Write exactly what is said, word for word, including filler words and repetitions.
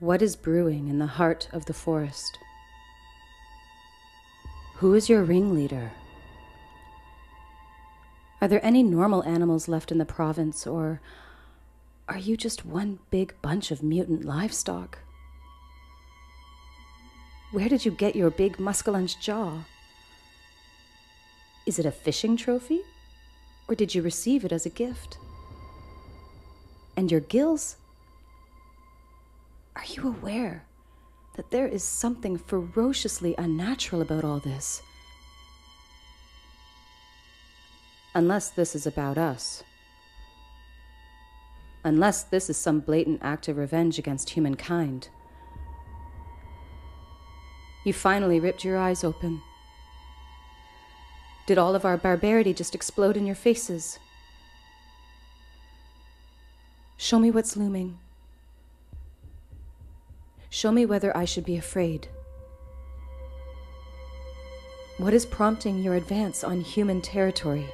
What is brewing in the heart of the forest? Who is your ringleader? Are there any normal animals left in the province, or are you just one big bunch of mutant livestock? Where did you get your big Muscalunge jaw? Is it a fishing trophy, or did you receive it as a gift? And your gills? Are you aware that there is something ferociously unnatural about all this? Unless this is about us. Unless this is some blatant act of revenge against humankind. You finally ripped your eyes open. Did all of our barbarity just explode in your faces? Show me what's looming. Show me whether I should be afraid. What is prompting your advance on human territory?